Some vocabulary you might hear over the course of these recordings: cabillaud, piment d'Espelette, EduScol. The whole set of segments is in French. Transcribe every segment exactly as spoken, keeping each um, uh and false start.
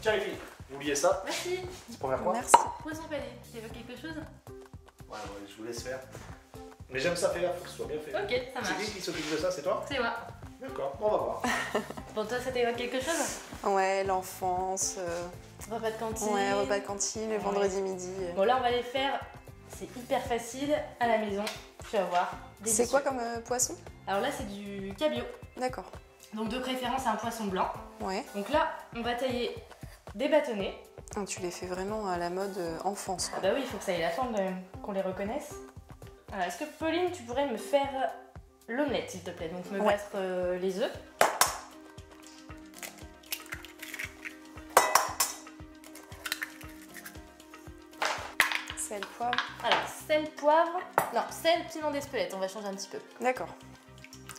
Tiens les filles, vous oubliez ça. Merci. C'est pour faire quoi? Merci. Poisson pané. Tu veux quelque chose? Ouais, ouais, je vous laisse faire. Mais j'aime ça faire, faut que ce soit bien fait. Ok, ça marche. C'est qui qui s'occupe de ça? C'est toi? C'est moi. D'accord, on va voir. Pour toi, ça t'évoque quelque chose? Ouais, l'enfance. Euh... Repas de cantine. Ouais, repas de cantine, le ouais. vendredi midi. Euh... Bon, là, on va les faire. C'est hyper facile à la maison. Tu vas voir. C'est quoi comme euh, poisson? Alors là, c'est du cabillaud. D'accord. Donc de préférence, un poisson blanc. Ouais. Donc là, on va tailler des bâtonnets. Ah, tu les fais vraiment à la mode euh, enfance. Quoi. Ah bah oui, il faut que ça ait la forme, de... qu'on les reconnaisse. Alors, est-ce que Pauline, tu pourrais me faire l'omelette, s'il te plaît? Donc me ouais. battre euh, les œufs. Sel, poivre. Alors, sel, poivre. Non, sel, piment d'Espelette. On va changer un petit peu. D'accord.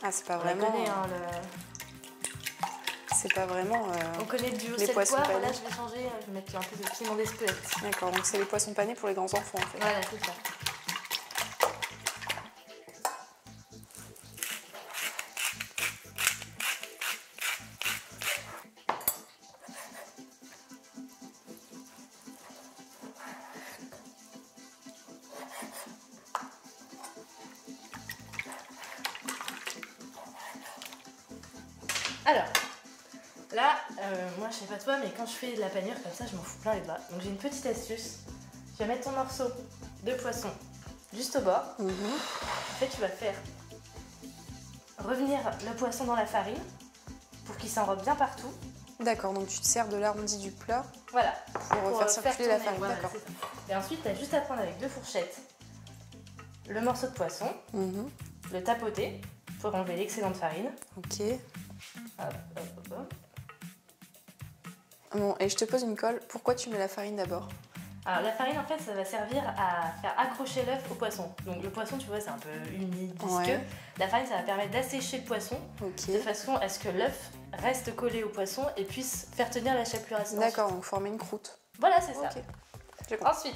Ah, c'est pas on vraiment. Connaît, hein, le... C'est pas vraiment. Euh... On connaît du sel, poivre. Panés. Là, je vais changer. Je vais mettre un peu de piment d'Espelette. D'accord. Donc, c'est les poissons panés pour les grands enfants, en fait. Voilà, c'est ça. Alors, là, euh, moi je sais pas toi, mais quand je fais de la panure comme ça, je m'en fous plein les doigts. Donc j'ai une petite astuce. Tu vas mettre ton morceau de poisson juste au bord. Mmh. En fait, tu vas faire revenir le poisson dans la farine pour qu'il s'enrobe bien partout. D'accord, donc tu te sers de l'arrondi du plat. Voilà. Pour, pour faire circuler la farine. Voilà, d'accord. Et ensuite, tu as juste à prendre avec deux fourchettes le morceau de poisson, mmh. le tapoter pour enlever l'excédent de farine. Ok. Hop, hop, hop. Bon, et je te pose une colle, pourquoi tu mets la farine d'abord? Alors la farine en fait ça va servir à faire accrocher l'œuf au poisson. Donc le poisson tu vois c'est un peu humide, visqueux. Ouais. La farine ça va permettre d'assécher le poisson okay. de façon à ce que l'œuf reste collé au poisson et puisse faire tenir la chapelure à son. D'accord, donc former une croûte. Voilà c'est okay. ça. Ensuite,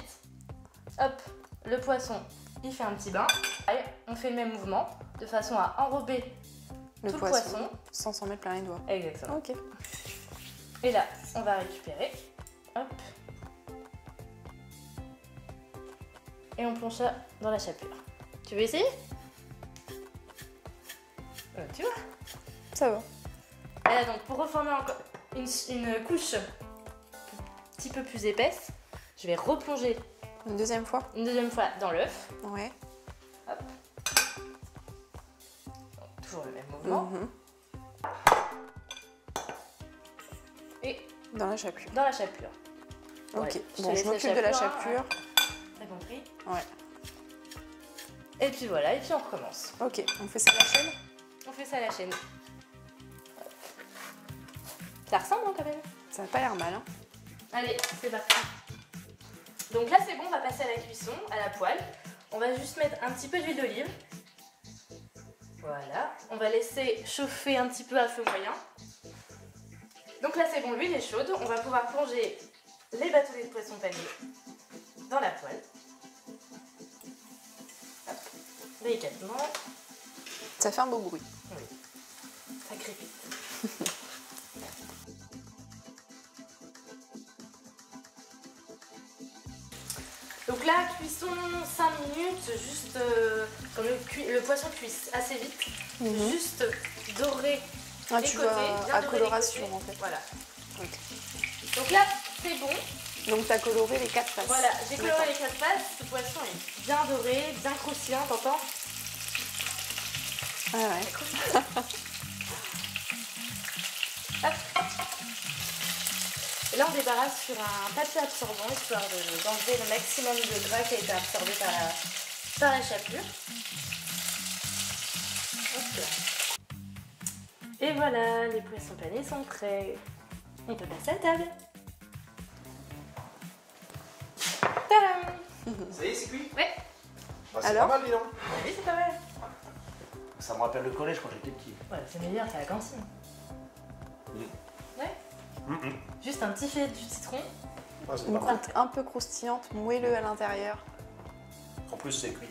hop, le poisson il fait un petit bain. Allez, on fait le même mouvement de façon à enrober Le tout poisson, le poisson, sans s'en mettre plein les doigts. Exactement. Ok. Et là, on va récupérer. Hop. Et on plonge ça dans la chapelure. Tu veux essayer? euh, Tu vois? Ça va. Et là, donc, pour reformer encore une, une couche un petit peu plus épaisse, je vais replonger. Une deuxième fois? Une deuxième fois dans l'œuf. Ouais. Hop. Le même mouvement mmh. et dans la chapelure. Dans la chapelure. Ok. Ouais, je bon, je m'occupe de la chapelure. Hein, hein. T'as compris? Ouais. Et puis voilà, et puis on recommence. Ok. On fait ça à la chaîne. On fait ça à la chaîne. Ça ressemble hein, quand même. Ça n'a pas l'air mal. Hein. Allez, c'est parti. Donc là, c'est bon, on va passer à la cuisson, à la poêle. On va juste mettre un petit peu d'huile d'olive. Voilà, on va laisser chauffer un petit peu à feu moyen. Donc là c'est bon, l'huile est chaude, on va pouvoir plonger les bâtonnets de poisson pané dans la poêle. Hop, délicatement. Ça fait un beau bruit. Oui, ça crépite. Donc là, cuisson cinq minutes, juste euh, comme le, cu le poisson cuisse assez vite, mmh. juste doré ah, les tu côtés, vois, bien à doré coloration les côtés. En fait. Voilà. Okay. Donc là, c'est bon. Donc tu as coloré les quatre faces. Voilà, j'ai coloré les quatre faces. Ce poisson est bien doré, bien croustillant, t'entends? Ah ouais. Et là, on débarrasse sur un papier absorbant, histoire d'enlever le maximum de gras qui a été absorbé par la, par la chapelure. Hop là. Et voilà, les poissons panés sont prêts. On peut passer à table. Tadam! Ça y est, c'est cuit? Ouais. Bah, c'est pas mal, dis donc. Oui, c'est pas mal. Ça me rappelle le collège quand j'étais petit. Ouais, c'est meilleur, c'est la cantine. Oui. Mm-mm. Juste un petit filet de citron. Ouais, une croûte un peu croustillante, moelleux à l'intérieur. En plus, c'est cuit.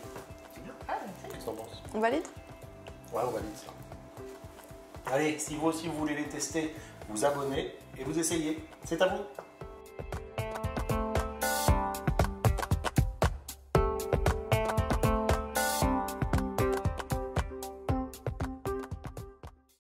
Ah, qu'est-ce que t'en penses? On valide? Ouais, on valide ça. Allez, si vous aussi vous voulez les tester, vous abonner et vous essayez. C'est à vous.